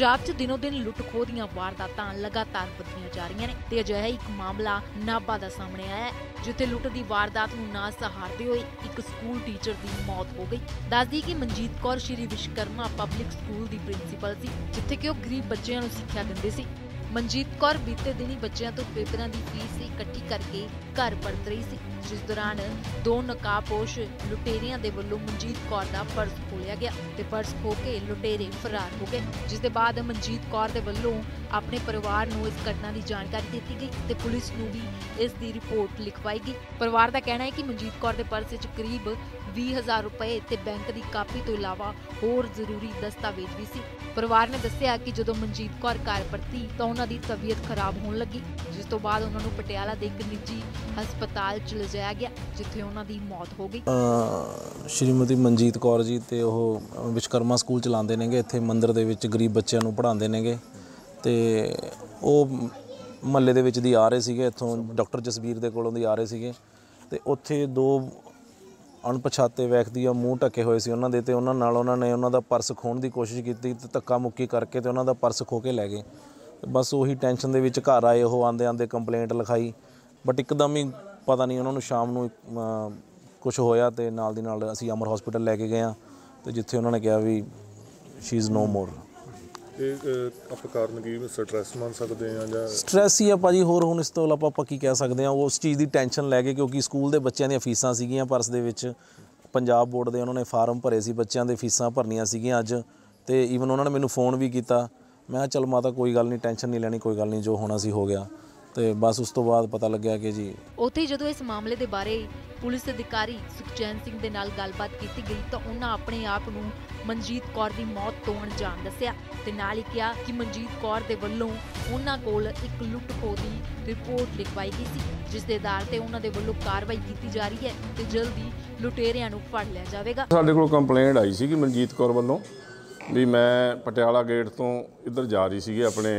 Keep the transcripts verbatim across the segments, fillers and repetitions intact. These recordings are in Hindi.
पंजाब च दिनों दिन लुट खोह दीआं वारदातां लगातार वधियां जा रहीआं ने ते अजिहा ही इक मामला नाभा दा सामने आया है जिथे लुट दी वारदात नूं ना सहारदे होए इक स्कूल टीचर दी मौत हो गई। दस दी कि मनजीत कौर श्री विश्वकर्मा पब्लिक स्कूल दी प्रिंसीपल सी जिथे कि ओह गरीब बच्चिआं नूं सिक्ख्या दिंदे सी। मनजीत कौर बीते दिनी बच्चों तो पेपरों की फीस इकट्ठी करके घर परत रही थी जिस दौरान दो नकाबपोश लुटेरिया के वलों मनजीत कौर का पर्स खोलिया गया ते पर्स खो के लुटेरे फरार हो गए, जिस दे बाद मनजीत कौर के वलों अपने परिवार को इस घटना की जानकारी दी गई ते पुलिस को भी इसकी रिपोर्ट लिखवाई गई। परिवार का कहना है कि मनजीत कौर के पर्स च करीब बीस हज़ार रुपए ते बैंक की कापी तो इलावा होर जरूरी दस्तावेज भी सी। परिवार ने दस्सिया कि जदों मनजीत कौर घर परती तो उन्हां दी तबीयत खराब होण लगी, जिस तो बाद उन्हां नूं पटियाला दे इक निजी हस्पताल च लजाया गया जिथे उन्हां दी मौत हो गई। श्रीमती मनजीत कौर जी ते ओह विश्वकर्मा स्कूल चलांदे नेगे, इत्थे मंदिर दे विच गरीब बच्चिआं नूं पढ़ांदे नेगे ते ओह महल्ले दे विच दी आ रहे सीगे, इत्थों डॉक्टर जसवीर दे कोलों दी आ रहे सीगे ते उत्थे दो अणपछाते व्यक्ति मूँह ढके हुए से उन्होंने तो उन्होंने उन्होंने उन्होंने पर्स खोहण की कोशिश की, धक्का मुक्की करके तो उन्होंने पर्स खो के लै गए। बस उही टेंशन दे विच घर आए, वो आंदे आंदे कंप्लेंट लिखाई बट एकदम ही पता नहीं उन्होंने शाम नूं कुछ होया ते नाल दी नाल असीं अमर हॉस्पिटल लैके गए हां ते जिथे उन्होंने कहा भी she is no more. Stress ही है भाजी, होर हुण इस तों इलावा आपां की कह सकते हैं, उस चीज़ की टेंशन लैके क्योंकि स्कूल के बच्चों दी फीसां सीगियां पर्स दे विच, पंजाब बोर्ड के उन्होंने फार्म भरे सी बच्चों की फीसां भरनियां सीगियां अज ते ईवन उन्होंने मैनूं फोन भी किया, मैं चल माता कोई गल नहीं टेंशन नहीं लैनी, कोई गल नहीं जो होना सी हो गया ते बस उस तो बाद पता लग्या कि जी उत्थे जदों इस मामले के बारे पुलिस अधिकारी सुखचैन सिंह दे नाल गलबात की गई तो उन्हां अपने आप नूं मनजीत कौर की मौत तो अणजाण दस्सिया ते नाल ही कहा कि मनजीत कौर दे वल्लों उन्हां कोल एक लुट खो दी रिपोर्ट लिखवाई गई सी जिस दे आधार ते उन्हां दे वल्लों कार्रवाई की जा रही है ते जल्दी लुटेरियां नूं फड़ लिया जाएगा। साडे कोल कंप्लेंट आई सी कि मनजीत कौर वल्लों भी मैं पटियाला गेट तो इधर जा रही सी अपने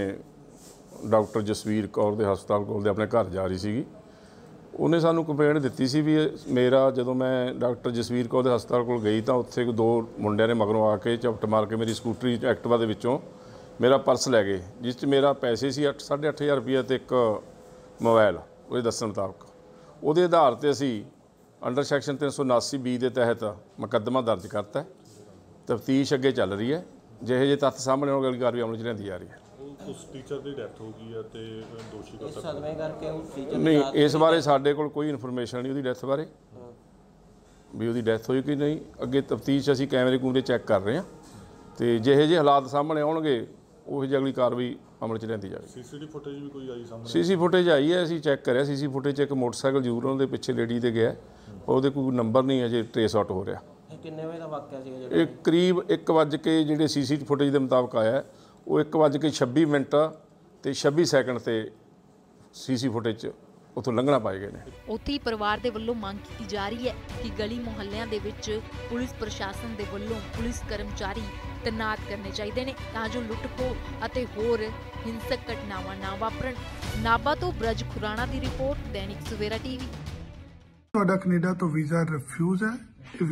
डॉक्टर जसवीर कौर के हस्पताल कोल अपने घर जा रही सी, उन्हें सानू कंप्लेंट दी सी भी मेरा जो मैं डॉक्टर जसवीर कौर के हस्पताल कोल गई तो उत्थे दो मुंडिया ने मगरों आके झपट मार के मेरी स्कूटरी एक्टिवा दे विचों मेरा पर्स लै गए जिस च मेरा पैसे सी अठ साढ़े अठ हज़ार रुपया तो एक मोबाइल वो दसन मुताबिक वो आधार पर असी अंडर सैक्शन तीन सौ उनासी बी के तहत मुकदमा दर्ज करता, तफ्तीश अगे चल रही है, जिहे जे तत्थ सामने आने वाली कार्रवाई अमल च लियांदी जा रही है। उस टीचर की डेथ हो गई है ते दोषी का सदमे करके उस टीचर नहीं इस बारे साडे कोल कोई इनफॉर्मेशन नहीं उसकी डेथ बारे भी उसकी डेथ हुई कि नहीं, अगे तफ्तीश असी कैमरे कूमरे चैक कर रहे हैं तो जिहे जे हालात सामने आउणगे उह जी अगली कार्रवाई अमल च लैंदी जाएगी। सीसीटीवी फुटेज भी कोई आई सामने? सीसी फुटेज आई है, असी चैक करिया सीसी फुटेज एक मोटरसाइकिल जरूर उन्होंने पिछे लेडी ते गया पर उसदे कोई नंबर नहीं अजे ट्रेस आउट हो रहा। कितने वजे दा वाकिया सीगा? ये करीब एक बज के जिहड़े सीसीटीवी फुटेज दे मुताबिक आया वो एक बज के छब्बी मिनट ते छब्बी सैकंड ते सीसी फुटेज उतों लंघना पाए गए ने। उत्थे परिवार दे वल्लों मांग की जा रही है कि गली मुहल्लियां दे विच पुलिस प्रशासन दे वल्लों पुलिस कर्मचारी तैनात करने चाहिए ने तां जो लुट खोह अते होर हिंसक घटनावां ना वापरन। नाभा तो ब्रज खुराना की रिपोर्ट, दैनिक सवेरा टीवी। तुहाडा कनेडा तो वीज़ा रिफ्यूज है,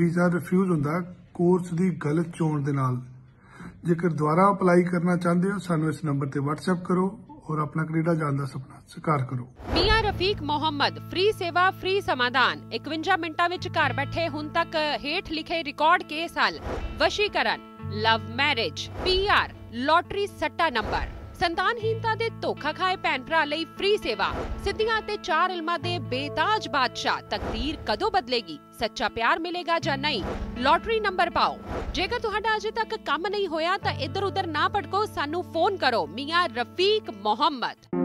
वीज़ा रिफ्यूज हुंदा कोर्स की गलत चोण दे नाल। जेकर दोबारा अप्लाई करना चाहते हो सानू इस नंबर ते व्हाट्सएप करो और अपना कनेडा जान दा सपना साकार करो। P R Rafiq Mohammad, free सेवा फ्री समाधान। इक्यावन मिनटा विच घर बैठे हुण तक हेठ लिखे रिकॉर्ड केस हल, वशीकरण, love marriage, P R, lottery सट्टा नंबर, संतानहीनता दे धोखा खाए भैन भरा लई फ्री सेवा, सिद्धियां ते चार इलमां दे बेताज बादशाह, तकदीर कदों बदलेगी, सच्चा प्यार मिलेगा या नहीं, लॉटरी नंबर पाओ। जेकर तुहाडा अजे तक काम नहीं होया तां इधर उधर ना भटको, सानू फोन करो मियां रफीक मोहम्मद।